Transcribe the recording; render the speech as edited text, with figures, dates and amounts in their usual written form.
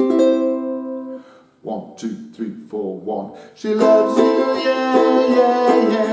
1, 2, 3, 4, 1. She loves you, yeah, yeah, yeah.